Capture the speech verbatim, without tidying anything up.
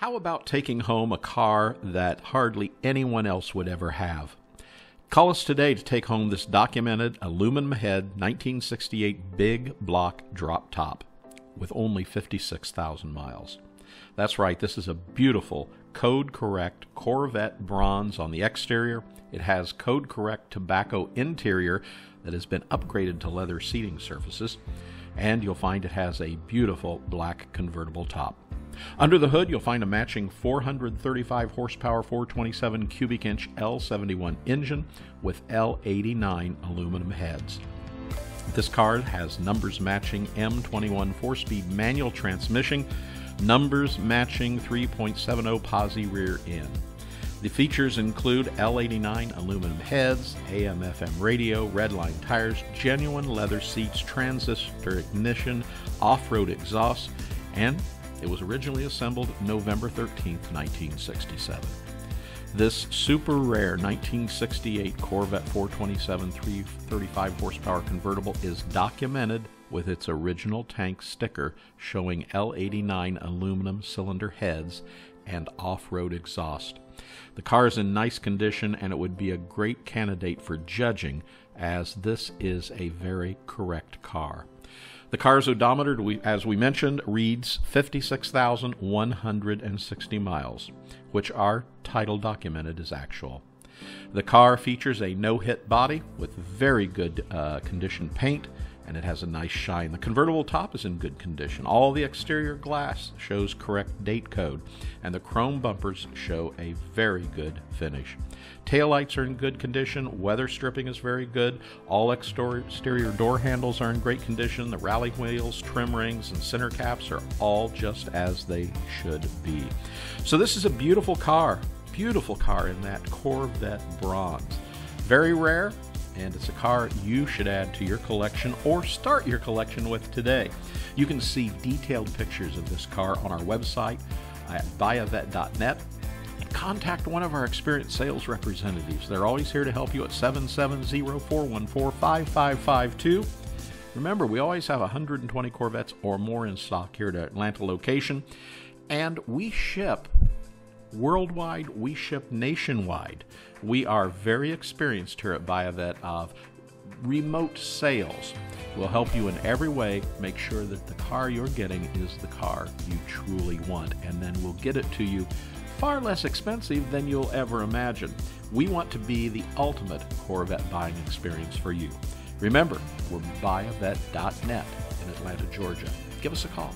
How about taking home a car that hardly anyone else would ever have? Call us today to take home this documented aluminum head nineteen sixty-eight big block drop top with only fifty-six thousand miles. That's right, this is a beautiful code correct Corvette bronze on the exterior. It has code correct tobacco interior that has been upgraded to leather seating surfaces, and you'll find it has a beautiful black convertible top. Under the hood, you'll find a matching four hundred thirty-five horsepower four twenty-seven cubic inch L seventy-one engine with L eighty-nine aluminum heads. This car has numbers matching M twenty-one four-speed manual transmission, numbers matching three point seven zero posi rear end. The features include L eighty-nine aluminum heads, A M F M radio, redline tires, genuine leather seats, transistor ignition, off-road exhaust, and it was originally assembled November thirteenth, nineteen sixty-seven. This super rare nineteen sixty-eight Corvette four twenty-seven three thirty-five horsepower convertible is documented with its original tank sticker showing L eighty-nine aluminum cylinder heads and off-road exhaust. The car is in nice condition, and it would be a great candidate for judging, as this is a very correct car. The car's odometer, as we mentioned, reads fifty-six thousand one hundred sixty miles, which are title documented as actual. The car features a no-hit body with very good uh, condition paint, and it has a nice shine. The convertible top is in good condition. All the exterior glass shows correct date code, and the chrome bumpers show a very good finish. Taillights are in good condition. Weather stripping is very good. All exterior door handles are in great condition. The rally wheels, trim rings, and center caps are all just as they should be. So this is a beautiful car. Beautiful car in that Corvette bronze. Very rare, and it's a car you should add to your collection or start your collection with today. You can see detailed pictures of this car on our website at buy a vette dot net. Contact one of our experienced sales representatives. They're always here to help you at seven seven zero, four one four, five five five two. Remember, we always have one hundred twenty Corvettes or more in stock here at our Atlanta location, and we ship worldwide, we ship nationwide. We are very experienced here at BuyAVette of remote sales. We'll help you in every way. Make sure that the car you're getting is the car you truly want, and then we'll get it to you far less expensive than you'll ever imagine. We want to be the ultimate Corvette buying experience for you. Remember, we're buy a vette dot net in Atlanta, Georgia. Give us a call.